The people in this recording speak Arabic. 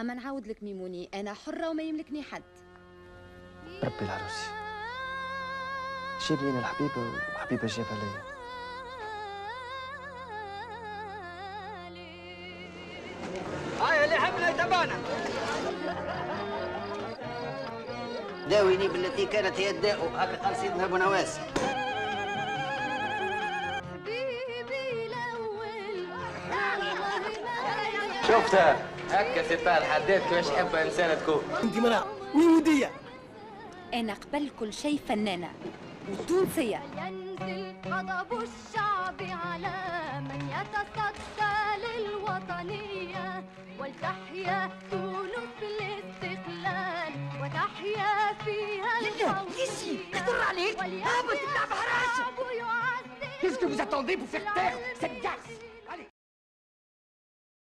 اما نعاود لك ميموني، انا حره وما يملكني حد. ربي العروسي جاب لي انا الحبيبه وحبيبه جابها ليا. هاي اللي حمله تبانا داويني بالتي كانت هي الداء. هاك قال سيدنا ابو نواس شفتها هكا سي طاهر حداد كيفاش حابه انسانه تكون. انت مراه ويوديه، انا قبل كل شيء فنانه وتونسيه. ينزل غضب الشعب على من يتصدى للوطنيه، ولتحيا تونس بالاستقلال وتحيا فيها الحريه. يسي خطر عليك هابط بتاع بحراشه. كيف تبغي تنظيف وفي قطاع سجاس